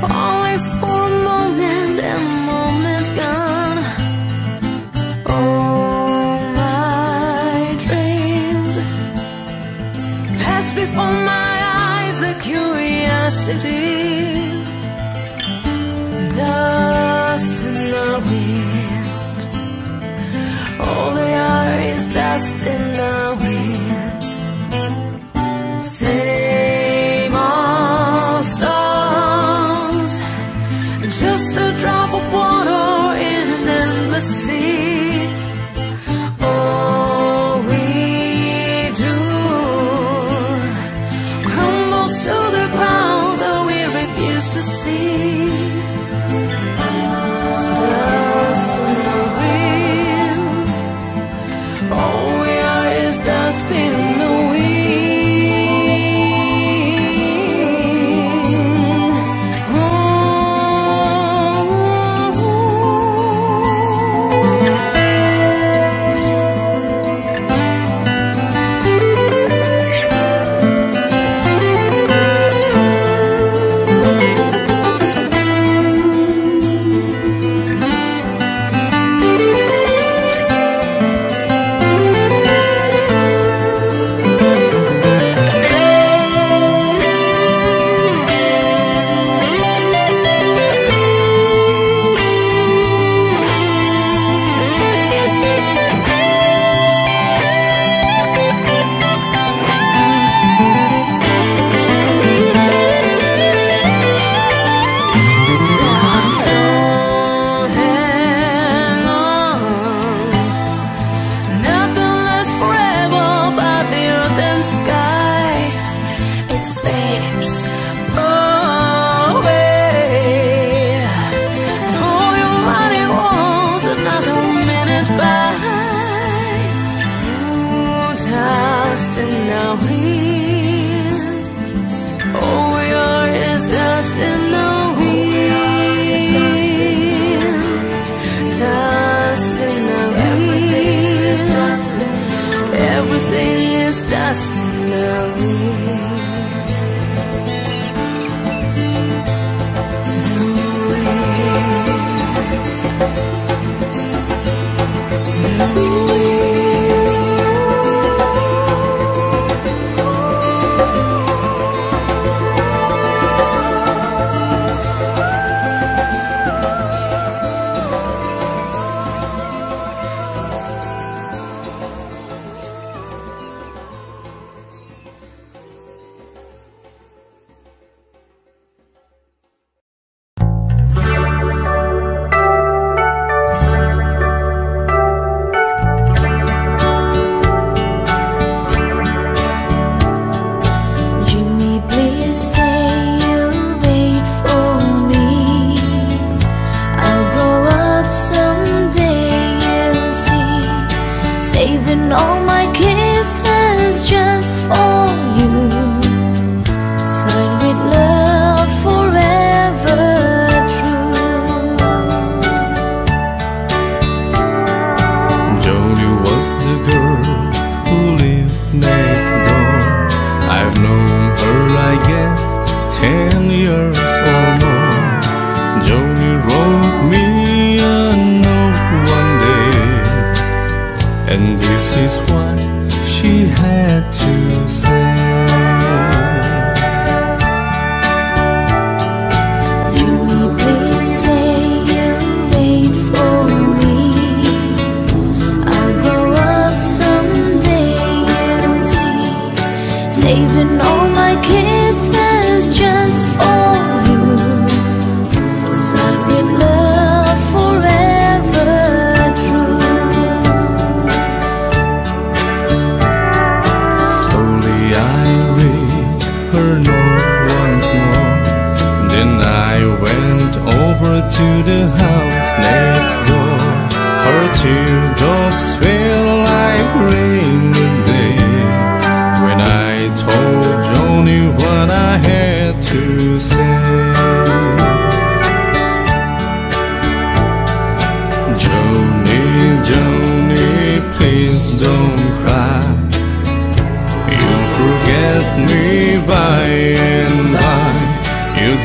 Only for a moment, and a moment gone. All my dreams passed before my eyes, a curiosity. Dust in the wind, all they are is dust in the wind. Same old songs, just a drop of water in an endless sea. All we do crumbles to the ground, though we refuse to see.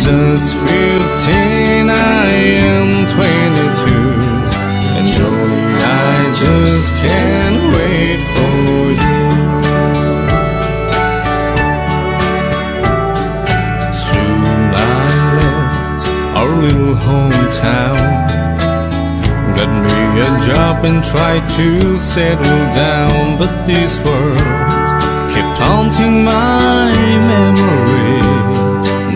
Just feel new hometown. Got me a job and tried to settle down, but these words kept haunting my memory.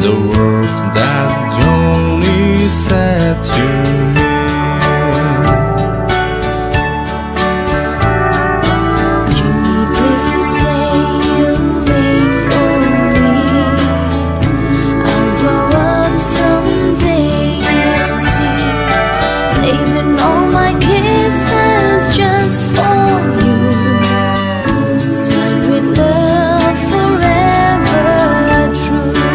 The words that Johnny said to me. Johnny, please say you wait for me. I'll grow up someday, you'll see. Saving all my kisses just for you. Signed with love, forever true.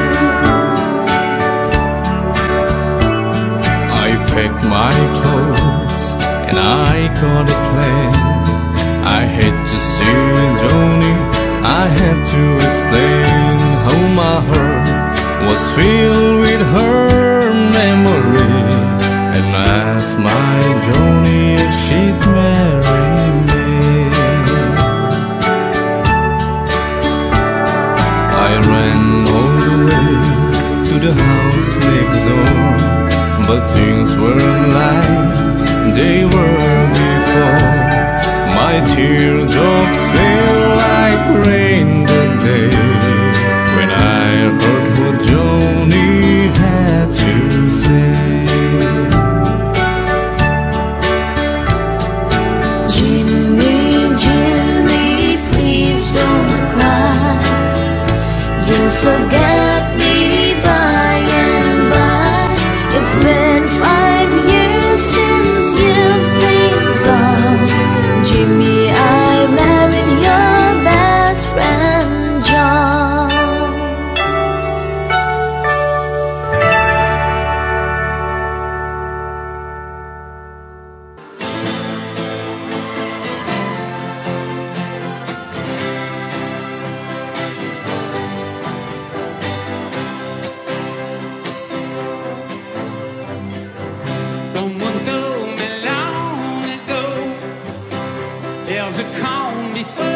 I packed my clothes and I got a plane. I had to see Johnny, I had to explain how my heart was filled with her memory. And I asked my Johnny if she'd marry me. I ran all the way to the house next door, but things weren't like they were before. My teardrops fell like rain that day when I heard what Johnny had to say. Jimmy, Jimmy, please don't cry. You'll forget me by and by. It's been 5 years since you've been gone. Jimmy, I married your best friend, John. Someone told me long ago, there's a calm before a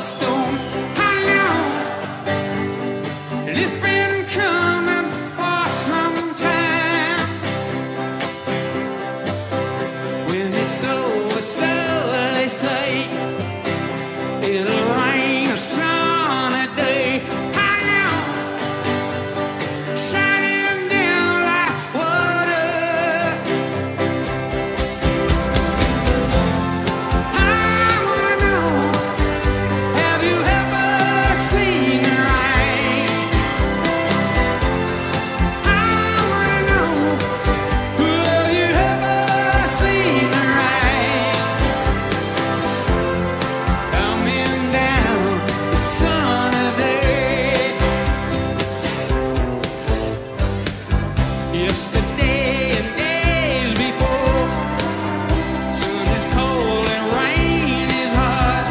storm. How long? It's been coming for some time. When it's over, so they say, it'll rain a sunny day. How long? Shining down like water. I wanna know, have you ever seen the rain? I wanna know, have you ever seen the rain? Coming down the sunny day. Yesterday and days before, sun is cold and rain is hot.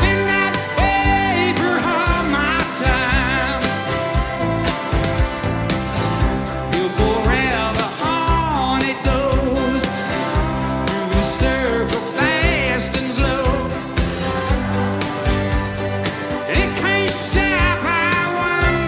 Been that way for all my time. You'll go round the haunted doors, through the circle fast and slow. It can't stop, I wonder.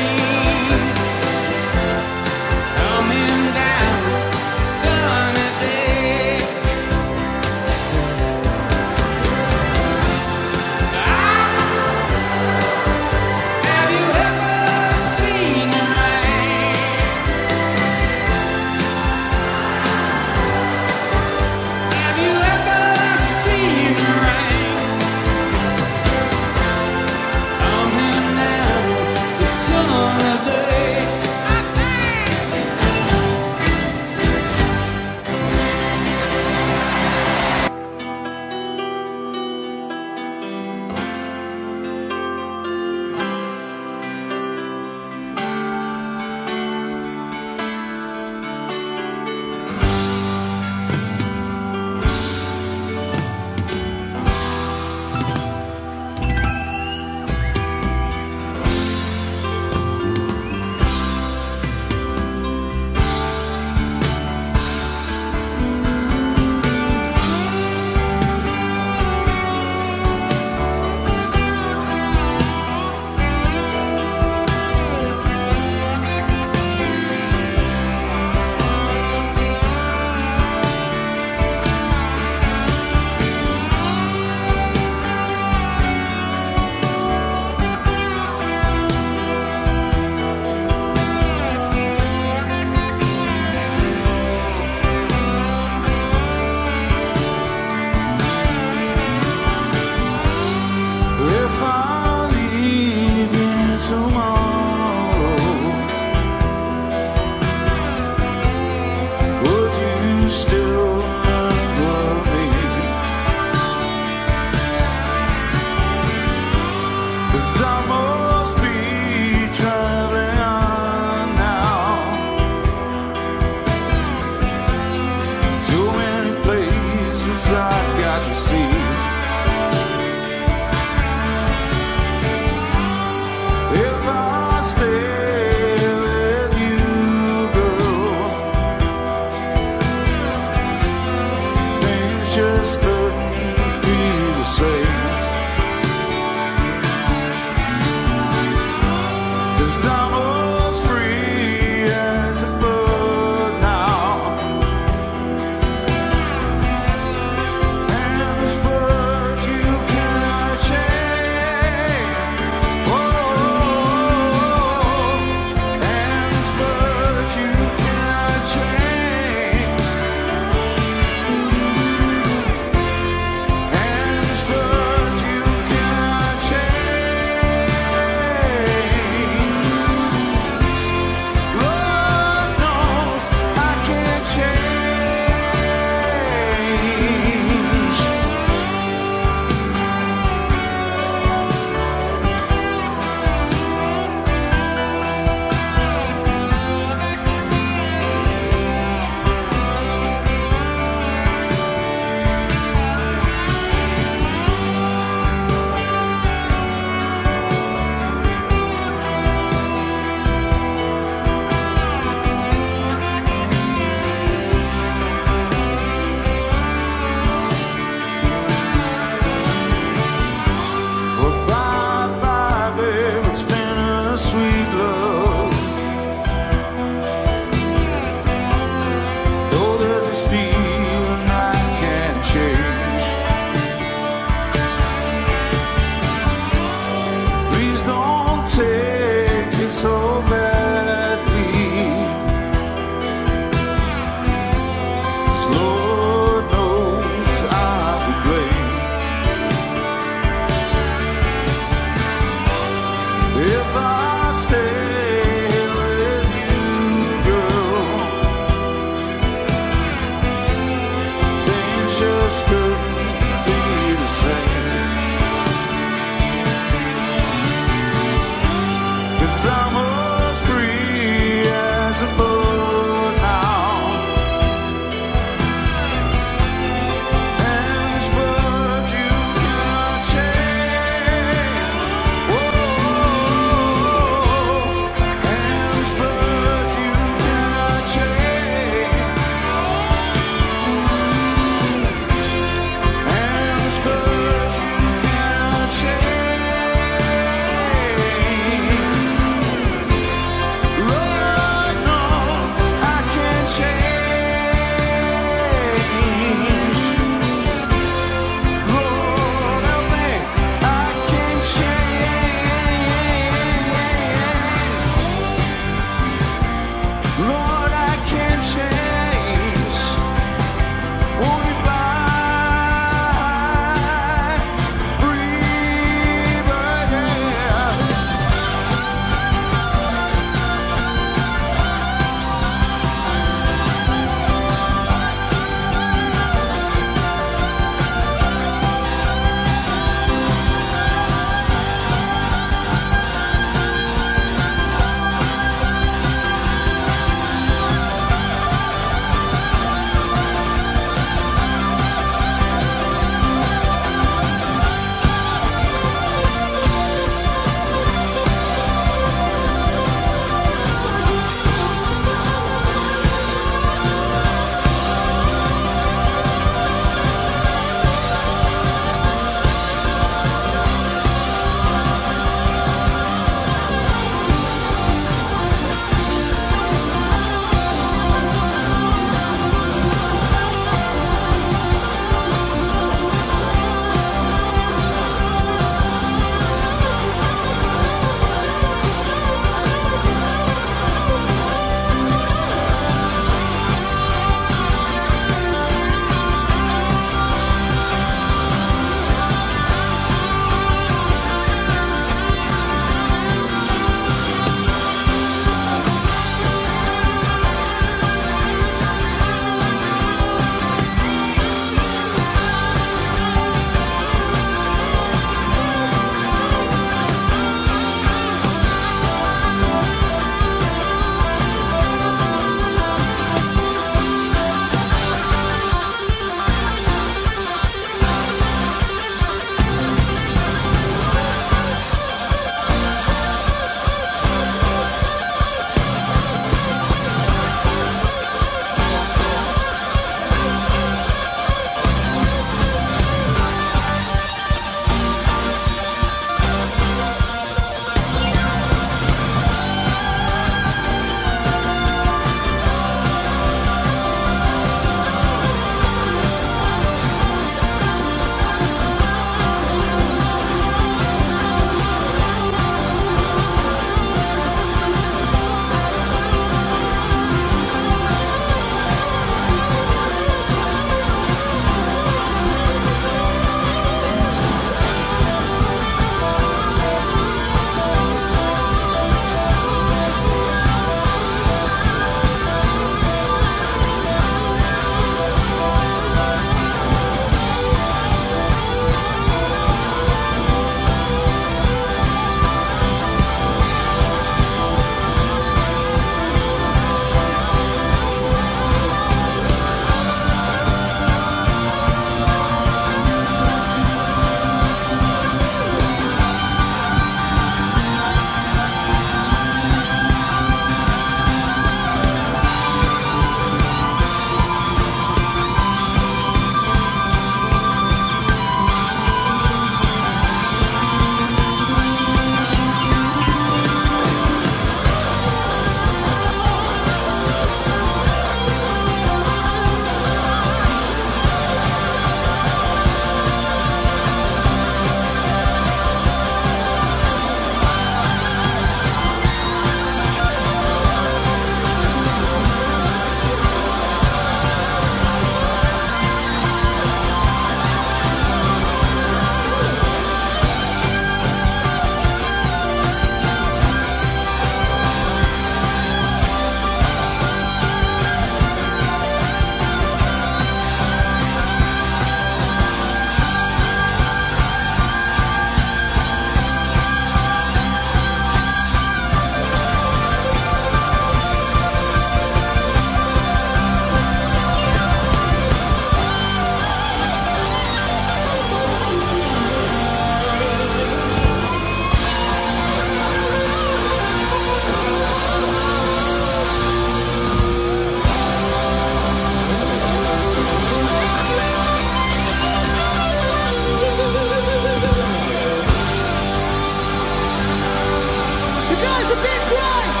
a big prize.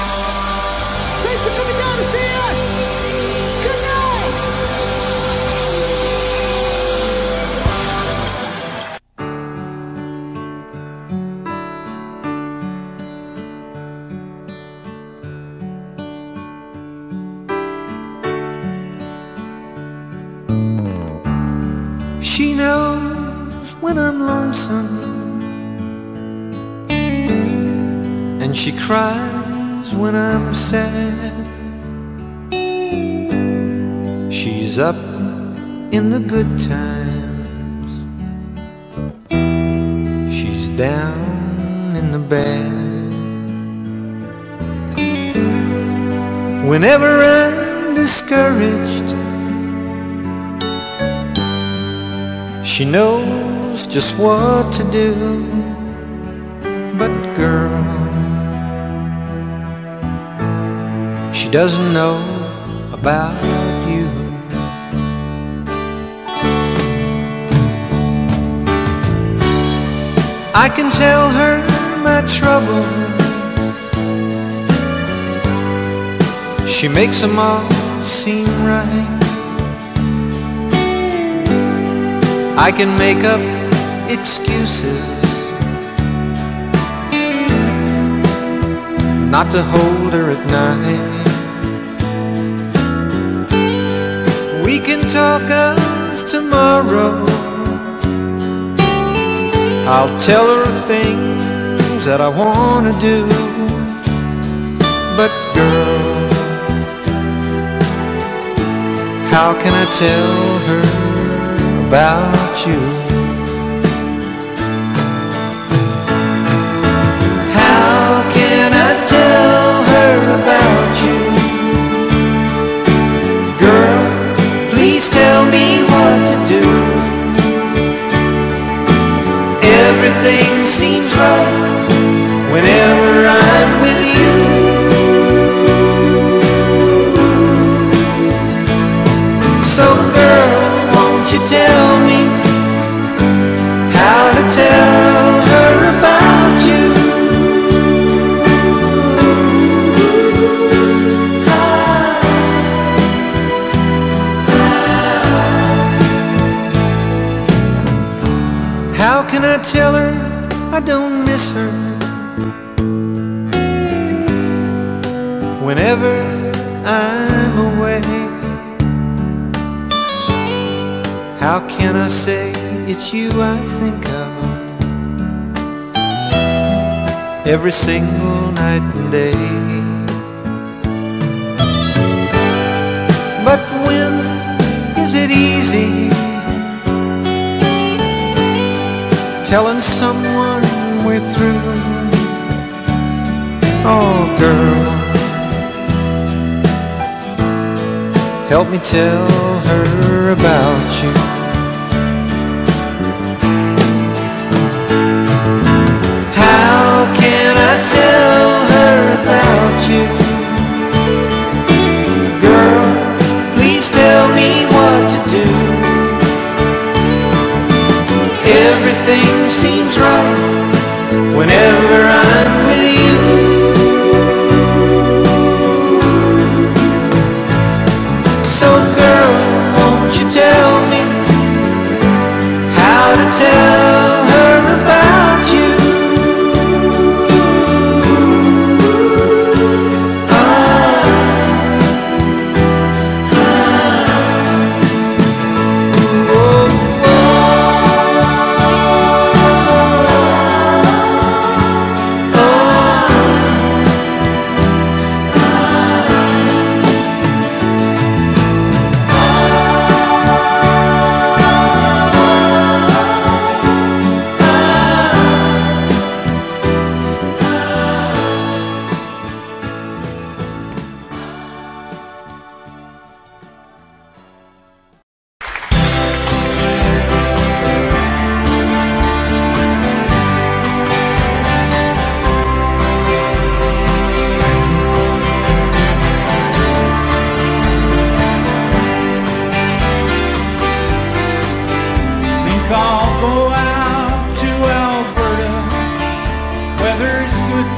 Thanks for coming down to see us. Good night. She knows when I'm lonesome, and she cries when I'm sad. She's up in the good times, she's down in the bad. Whenever I'm discouraged, she knows just what to do. But girl, she doesn't know about you. I can tell her my trouble, she makes them all seem right. I can make up excuses not to hold her at night. We can talk of tomorrow, I'll tell her of things that I want to do. But girl, how can I tell her about you? How can I tell her about you? Girl, please tell me what to do. Everything seems right whenever I'm with you. So girl, won't you tell me how to tell her about you? How can I tell her I don't miss her whenever I'm away? How can I say it's you I think of every single night and day? But when is it easy telling someone we're through? Oh girl, help me tell her about you. How can I tell her about you? Girl, please tell me what to do. Everything seems right whenever I'm with you. So girl, won't you tell me how to tell her about you?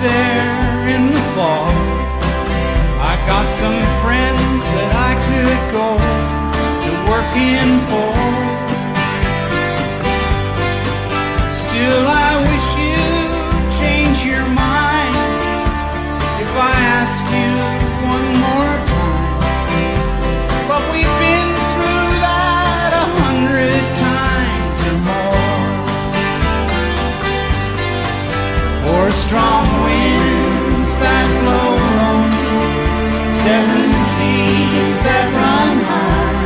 There in the fall. I got some friends that I could go to work in for. Still I wish you'd change your mind if I ask you one more time. But we've been through that 100 times or more. For strong winds that blow on, 7 seas that run high,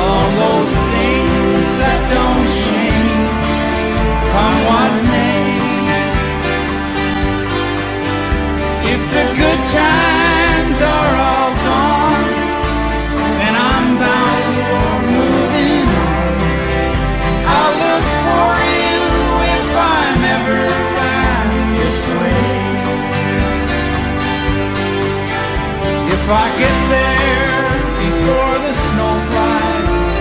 all those things that don't change, come what may. If the good times are all gone, then I'm bound for moving on. I'll look for you if I'm ever round this way. If I get there before the snow flies,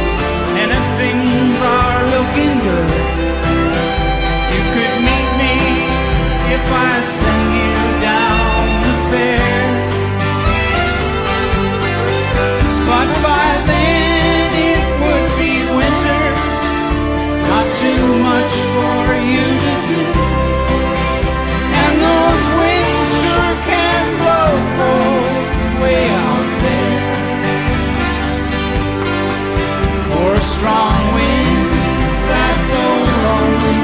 and if things are looking good, you could meet me if I send you down the fair. But by then it would be winter, not too much for you to do, and those winds sure can blow cold way out there. For strong winds that blow lonely,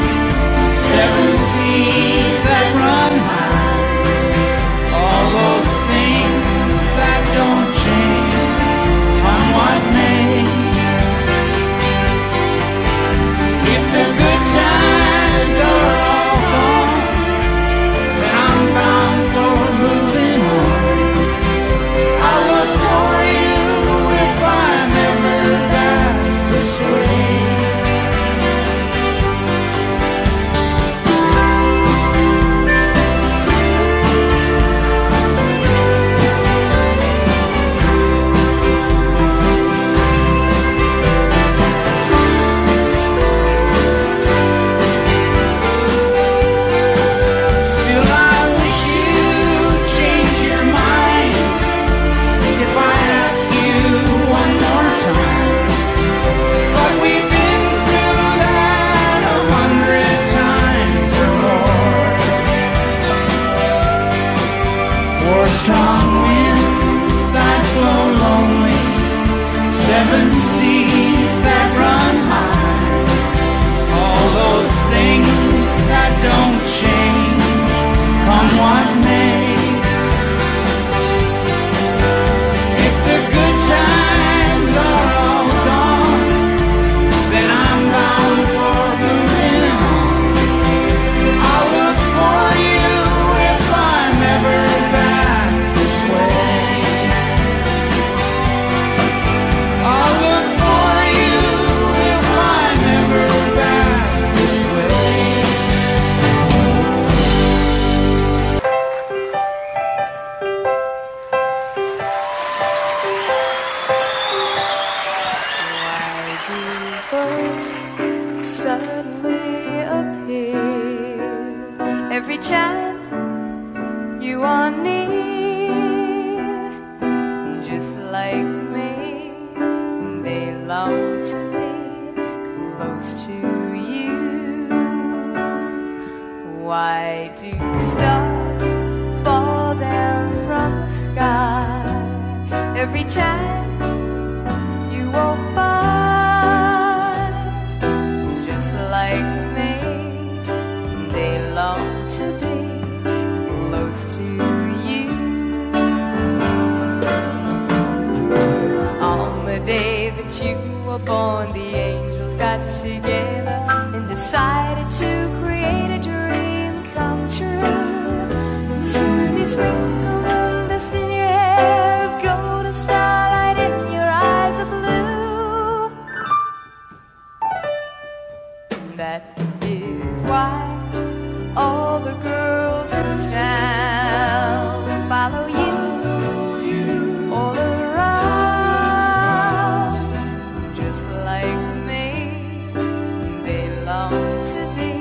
7 seas that run high, all those things that don't change, come what may. If the good times are all gone, then I'm bound for moving on. I look for you if I'm ever back this way. Strong winds that blow lonely, 7 seas that run high, all those things that don't change, come what may. If the good times are all gone, then I'm bound for moving on. I'll look for you if I'm ever back. Every time you are near, just like me, they long to be close to you. Why do stars fall down from the sky every time you walk by? Just like me, they long to be close to you. On the day that you were born, the angels got together and decided to create a dream come true. And soon these wrinkle moon dust in your hair, a golden starlight in your eyes of blue. That is why all the girls in town follow you all around. Just like me, they long to be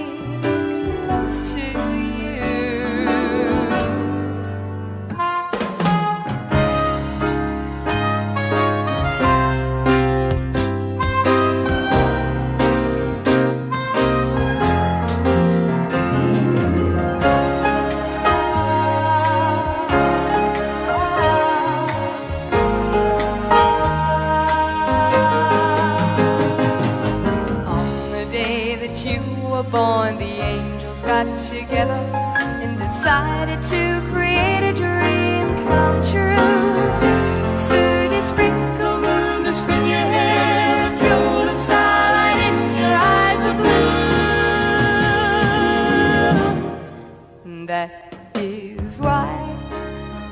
decided to create a dream come true. Through the sprinkle moon that's in your hair, golden starlight in your eyes are blue. That is why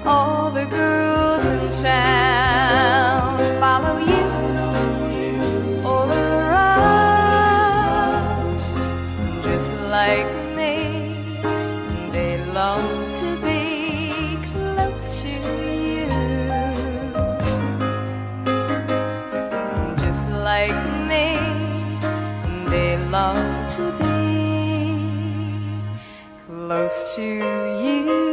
all the girls in town follow you. Long to be close to you, just like me, they long to be close to you.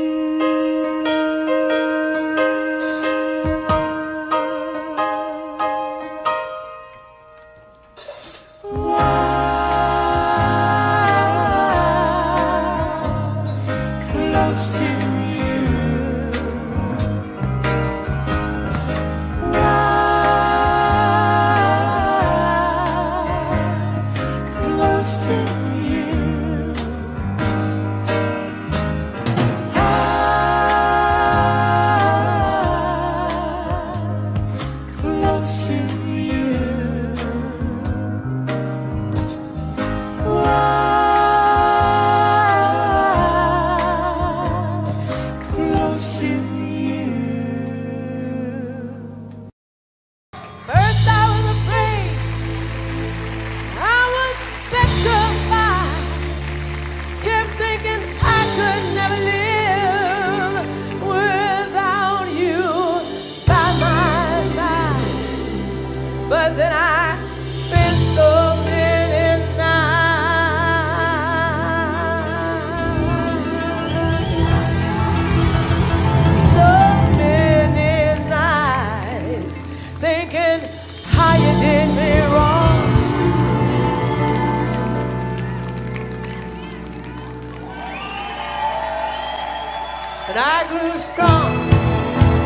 And I grew strong,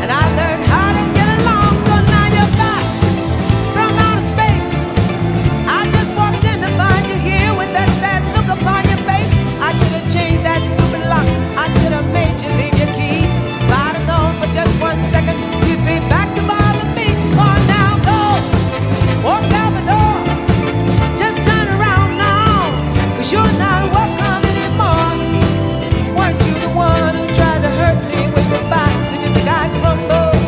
and I learned how to get along. So now you're back from outer space. I just walked in to find you here with that sad look upon your face. I should have changed that stupid lock. I should have made you leave your key. If I'd have known for just 1 second, you'd be back to bother me. Come on now, go. Walk out the door. Just turn around now, 'cause you're not welcome anymore. Weren't you the one who tried to hurt me with your back? Did you think I'd crumble?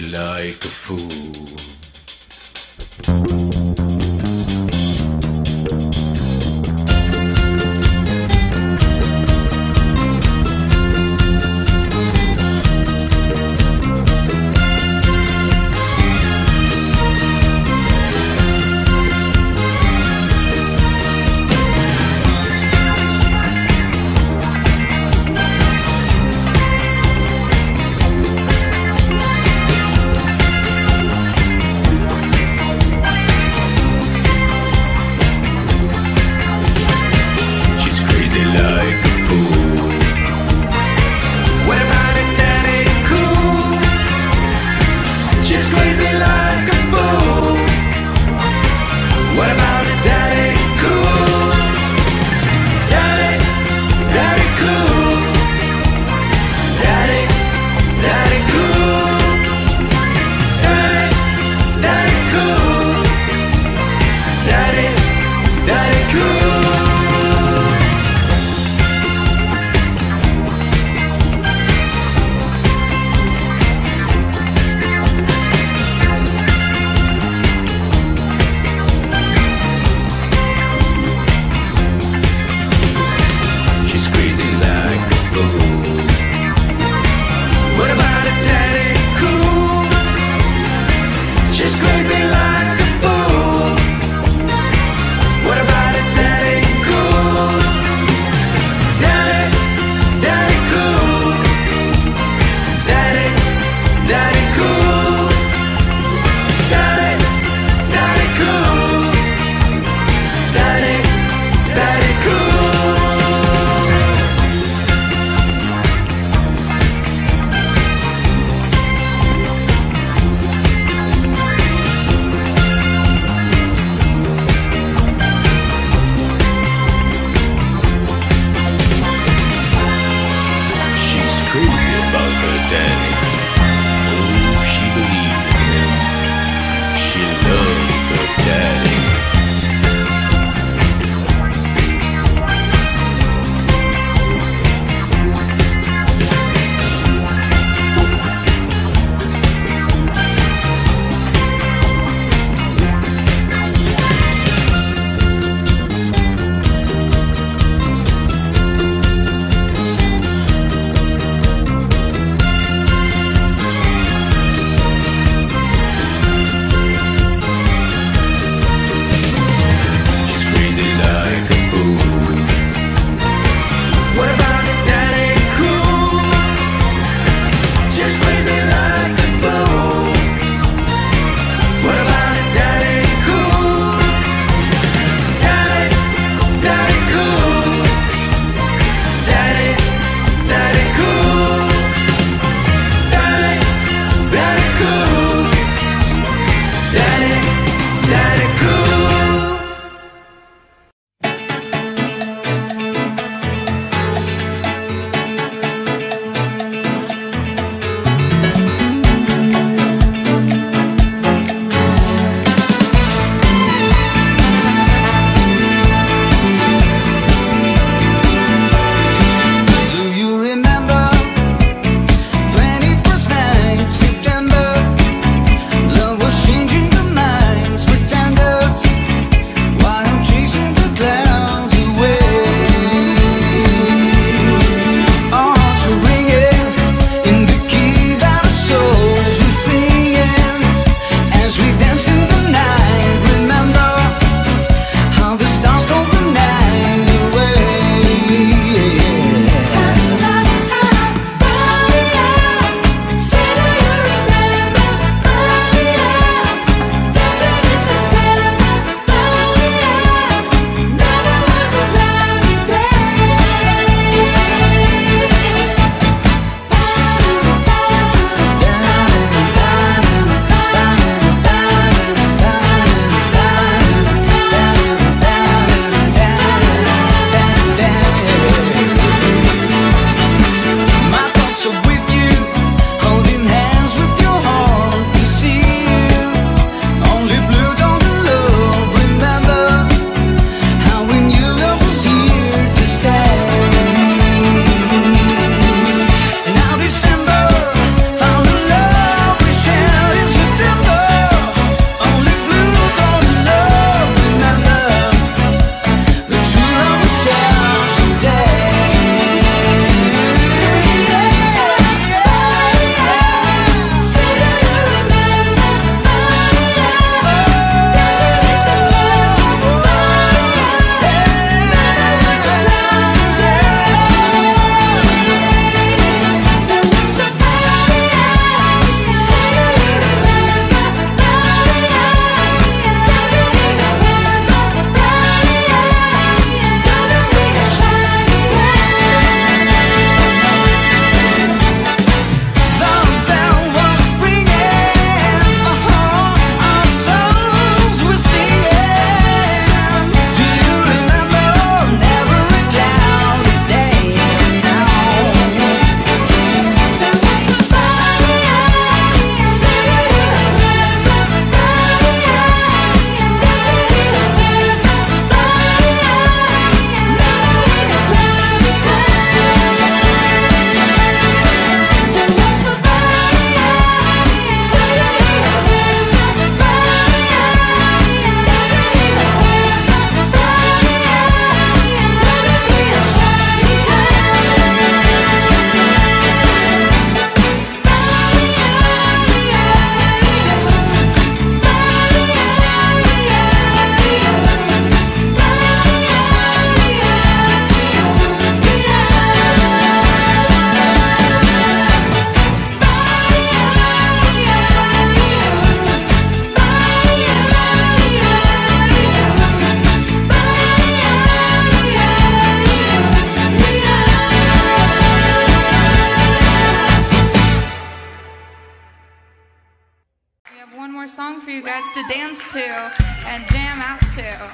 crazy like a fool. to dance to and jam out to.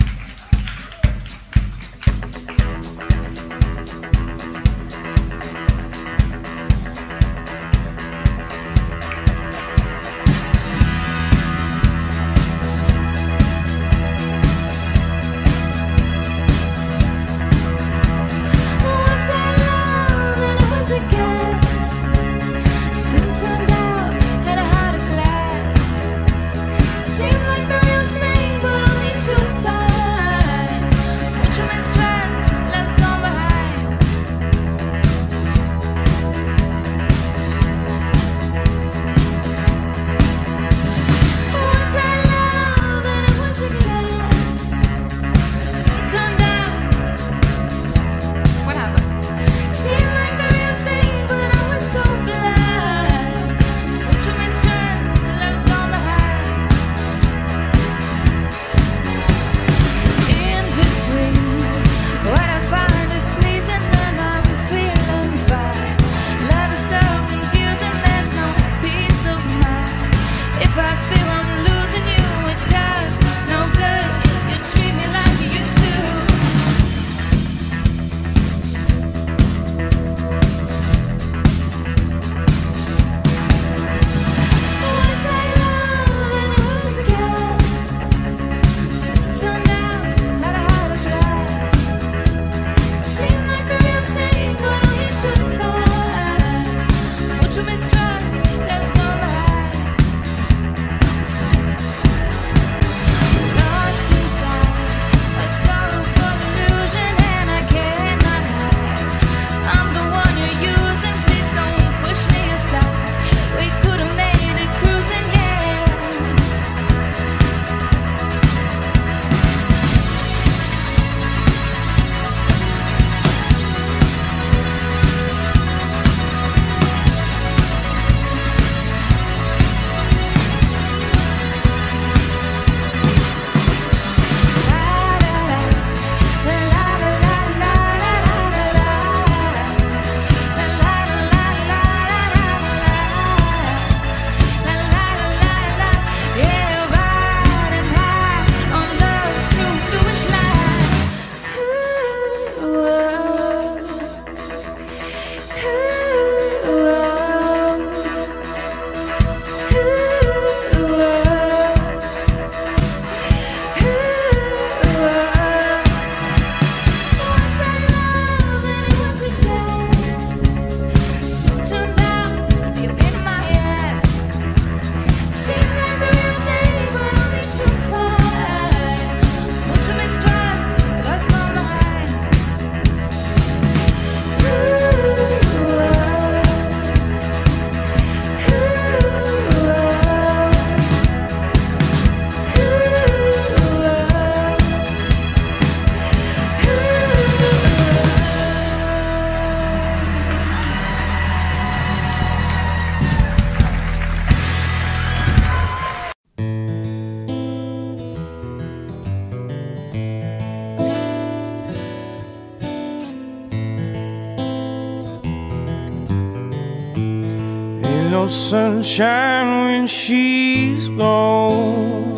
Sunshine when she's gone.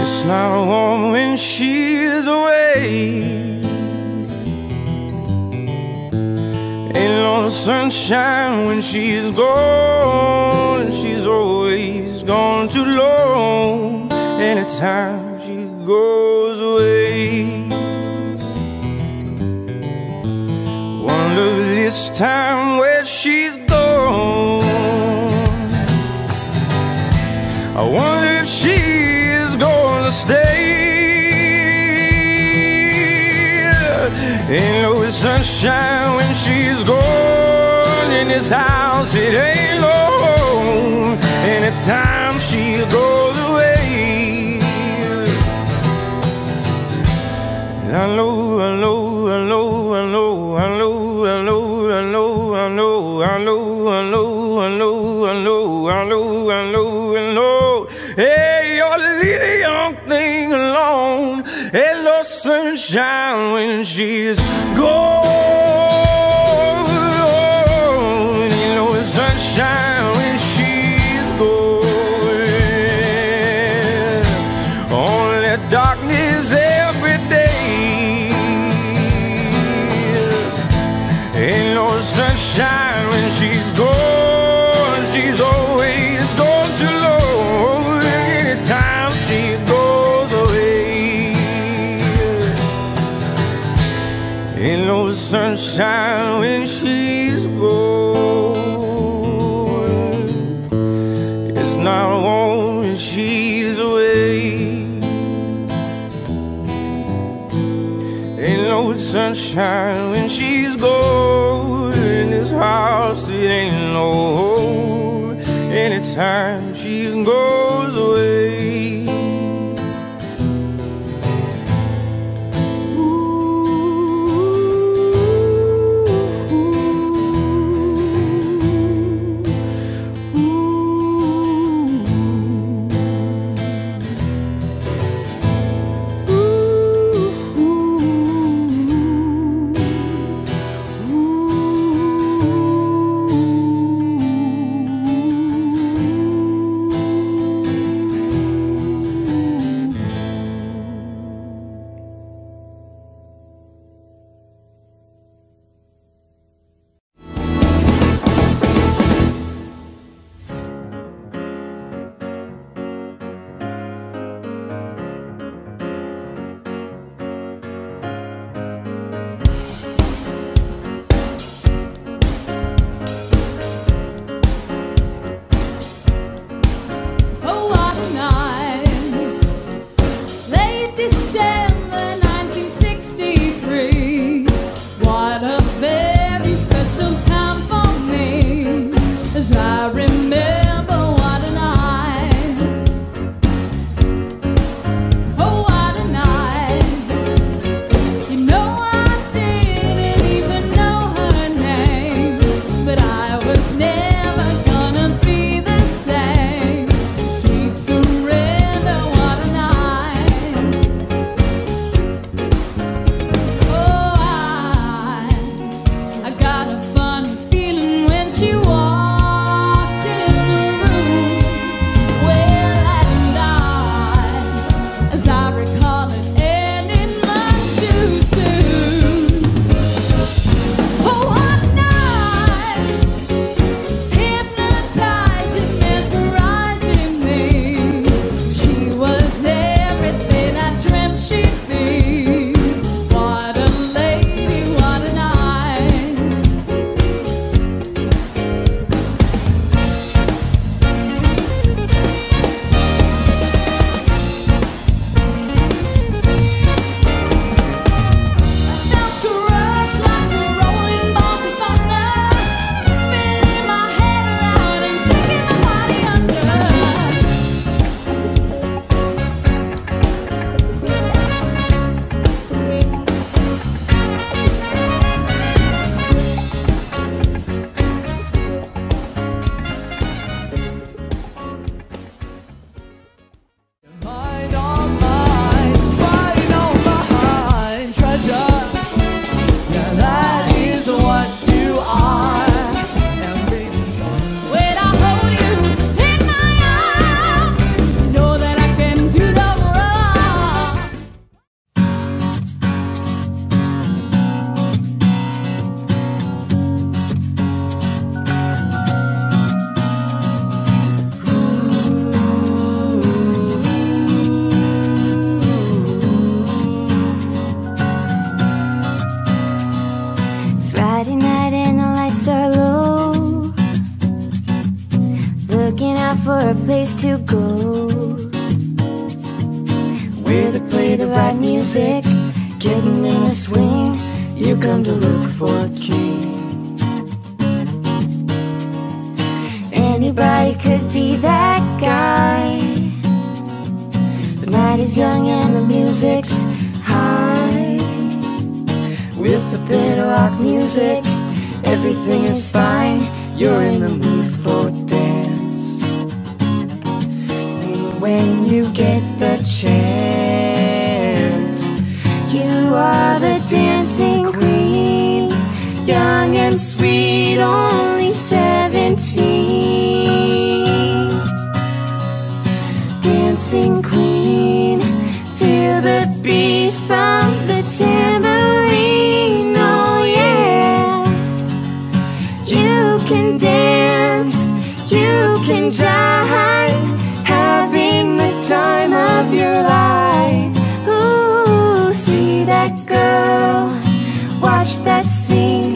It's not warm when she's away. Ain't no sunshine when she's gone. She's always gone too long. Anytime she goes away, wonder this time where she's gone. I wonder if she's gonna stay. Ain't no sunshine when she's gone. In this house it ain't long. Anytime she goes away. And I know, hey, you're leaving young thing alone. Ain't no sunshine when she's gone. Ain't no sunshine when she's gone. shine when she's gone. It's not warm when she's away. Ain't no sunshine when she's gone. In this house, it ain't no home. Anytime she goes away. For a place to go, where they play the right music, getting in a swing. You come to look for a king. Anybody could be that guy. The night is young and the music's high. With the bit of rock music, everything is fine. You're in the mood for a dance. When you get the chance, you are the dancing queen, young and sweet, only 17. Dancing queen, feel the beat from the tambourine, oh yeah. You can dance, you can jive, time of your life. Ooh, see that girl, watch that scene.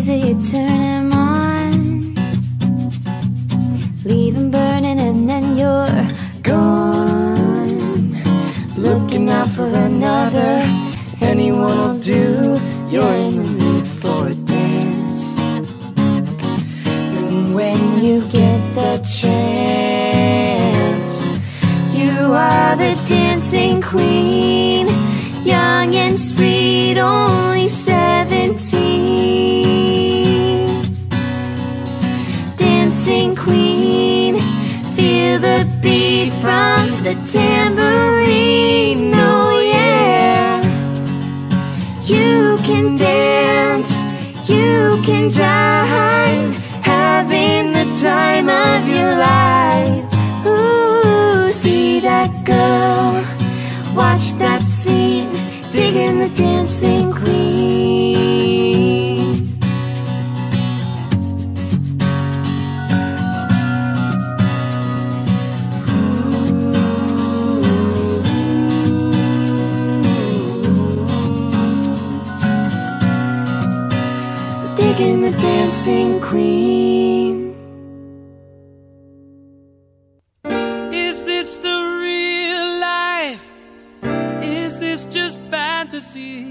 blazer, you turn him on, leave him burning and then you're gone. Looking out for another, anyone will do. You're in the mood for a dance, and when you get the chance, you are the dancing queen. Young and sweet, only 17. Dancing queen, feel the beat from the tambourine. Oh yeah, you can dance, you can jive, having the time of your life. Ooh, see that girl, watch that scene, digging the dancing queen. Ooh. Digging the dancing queen. Is this the real life? Is this just fantasy?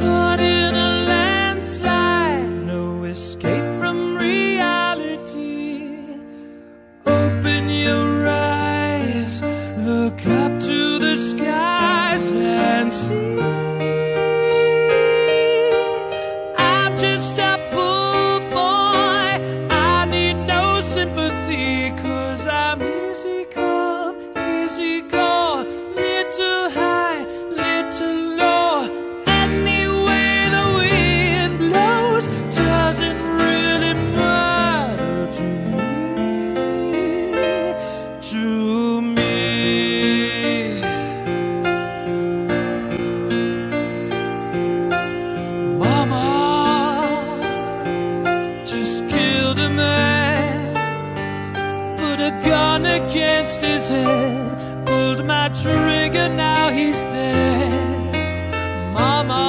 Caught in a landslide, no escape from reality. Open your eyes, look up to the skies and see. I'm just a poor boy, I need no sympathy, 'cause I'm easy come, easy go. Little high, little low, any way the wind blows doesn't really matter to me, to me. Mama just killed a man, put a gun against his head, pulled my trigger, now he's dead. Mama,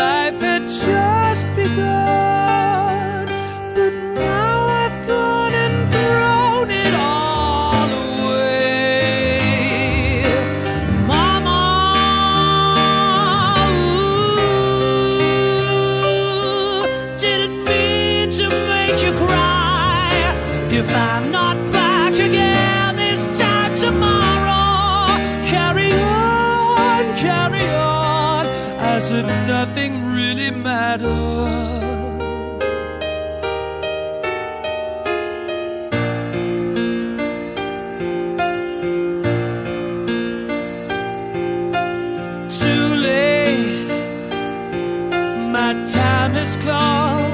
life had just begun, but now I've gone and thrown it all away. Mama, ooh, didn't mean to make you cry. If I'm not back again tomorrow, carry on, as if nothing really matters. Too late, my time has come,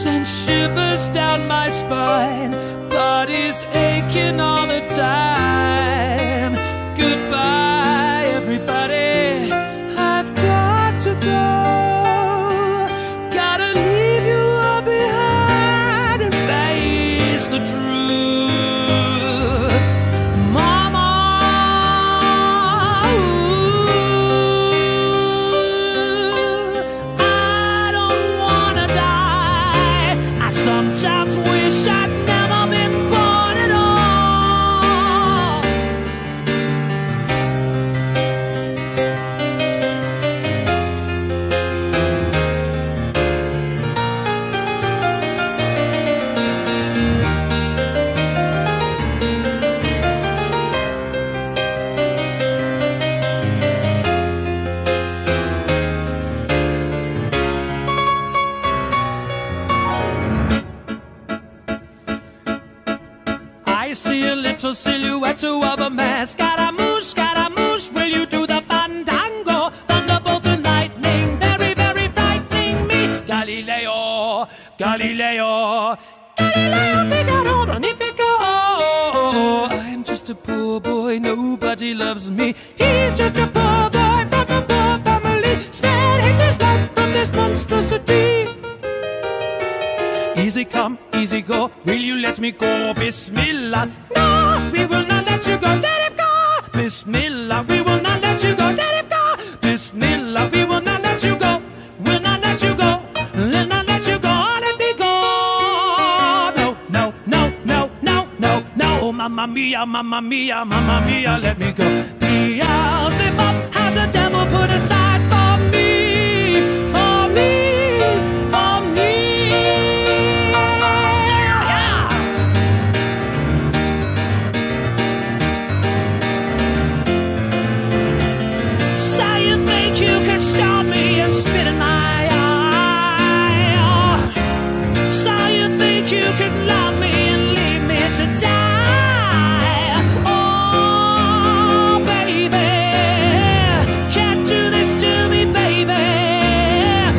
sent shivers down my spine, body's aching all the time. Goodbye, everybody, I've got to go, gotta leave you all behind and face the truth. Mama, ooh, I don't wanna die. I sometimes wish I'd little silhouette of a man. Scaramouche, Scaramouche, will you do the fandango? Thunderbolt and lightning, very, very frightening me. Galileo, Galileo, Galileo Figaro, Magnifico. I'm just a poor boy, nobody loves me. He's just a poor boy from a poor family, sparing his life from this monstrosity. Easy come, easy go, will you let me go? Bismillah, no, we will not let you go, let him go. Bismillah, we will not let you go, let him go. Bismillah, we will not let you go. mamma mia, let me go. Beelzebub has a devil put aside for me, for me, for me. Yeah. So you think you can stop me and spit in my eye? So you think you can love me and leave me to die?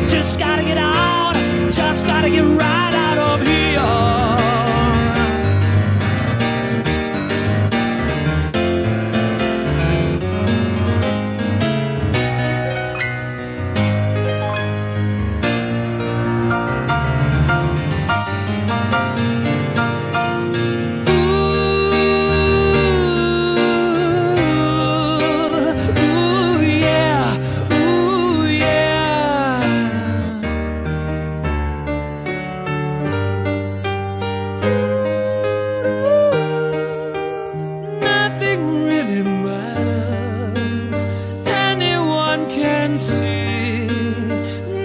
Just gotta get right out of here. Ooh, ooh, yeah. Ooh, yeah. Nothing really matters, anyone can see.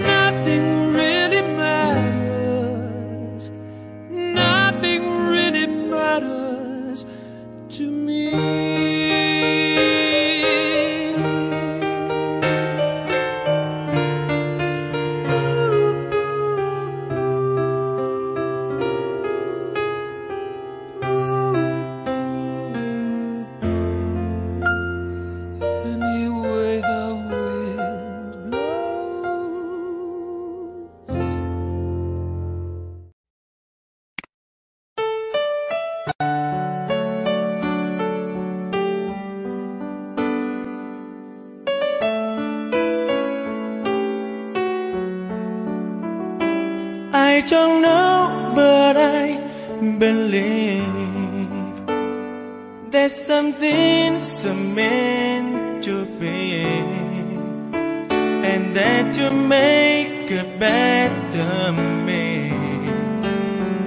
Nothing really matters, nothing really matters to me. I don't know, but I believe there's something so meant to be, and that to make a better me.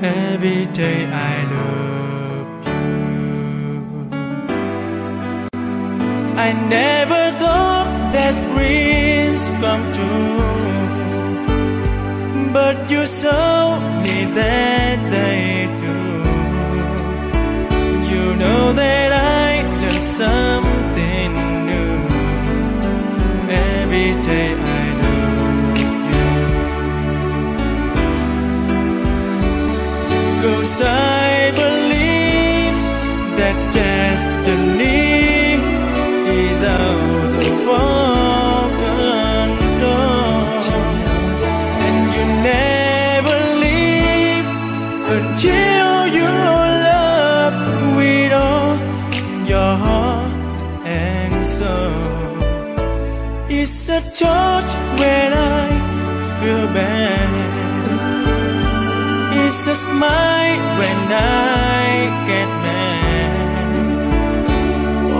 Every day I love you. I never thought that dreams come true, but you saw me that day too. You know that I learned something new. Every day I love you, 'cause I believe that destiny is out of our control. Never leave until you love with all your heart and soul. It's a touch when I feel bad, it's a smile when I get mad.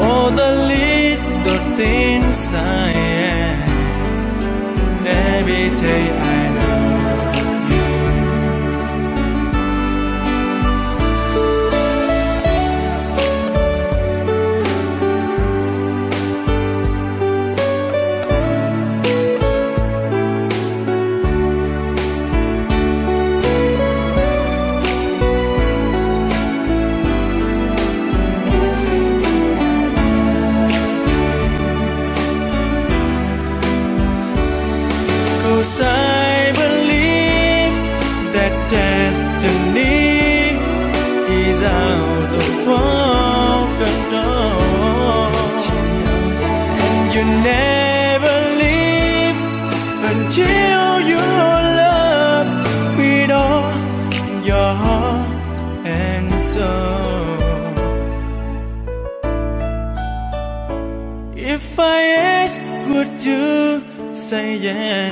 All the little things I am, every day I love. I believe that destiny is out of our control, and you never leave until you love with all your heart and soul. If I ask, would you say yes?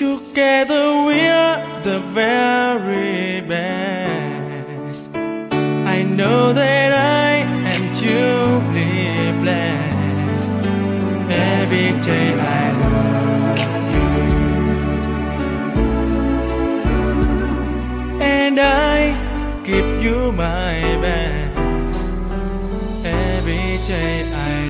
Together we're the very best. I know that I am truly blessed. Every day I love you, and I give you my best. 为最爱